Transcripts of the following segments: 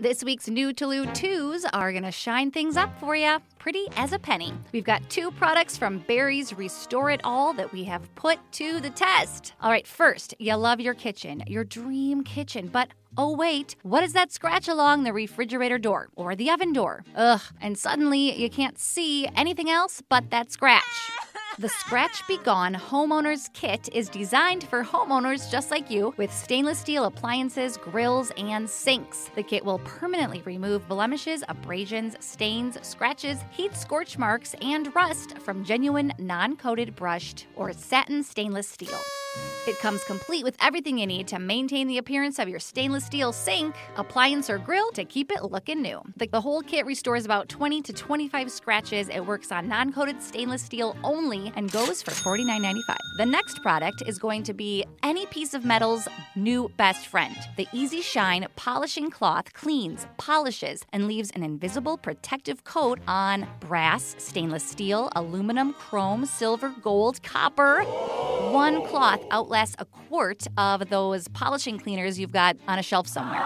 This week's New To Lou Too's are going to shine things up for you, pretty as a penny. We've got two products from Barry's Restore It All that we have put to the test. All right, first, you love your kitchen, your dream kitchen, but oh wait, what is that scratch along the refrigerator door or the oven door? Ugh, and suddenly you can't see anything else but that scratch. The Scratch Be Gone Homeowners Kit is designed for homeowners just like you with stainless steel appliances, grills, and sinks. The kit will permanently remove blemishes, abrasions, stains, scratches, heat scorch marks, and rust from genuine non-coated brushed or satin stainless steel. It comes complete with everything you need to maintain the appearance of your stainless steel sink, appliance, or grill to keep it looking new. The whole kit restores about 20 to 25 scratches. It works on non-coated stainless steel only and goes for $49.95. The next product is going to be any piece of metal's new best friend. The E-Z Shine Polishing Cloth cleans, polishes, and leaves an invisible protective coat on brass, stainless steel, aluminum, chrome, silver, gold, copper. One cloth outlasts a quart of those polishing cleaners you've got on a shelf somewhere.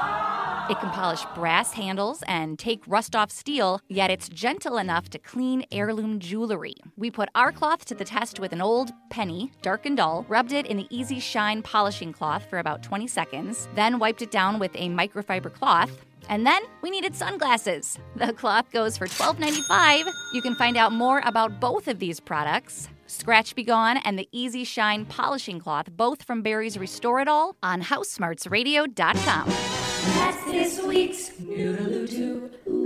It can polish brass handles and take rust-off steel, yet it's gentle enough to clean heirloom jewelry. We put our cloth to the test with an old penny, dark and dull, rubbed it in the E-Z Shine polishing cloth for about 20 seconds, then wiped it down with a microfiber cloth. And then we needed sunglasses. The cloth goes for $12.95. You can find out more about both of these products, Scratch Be Gone and the E-Z Shine Polishing Cloth, both from Barry's Restore It All, on HouseSmartsRadio.com. That's this week's New To Lou Too.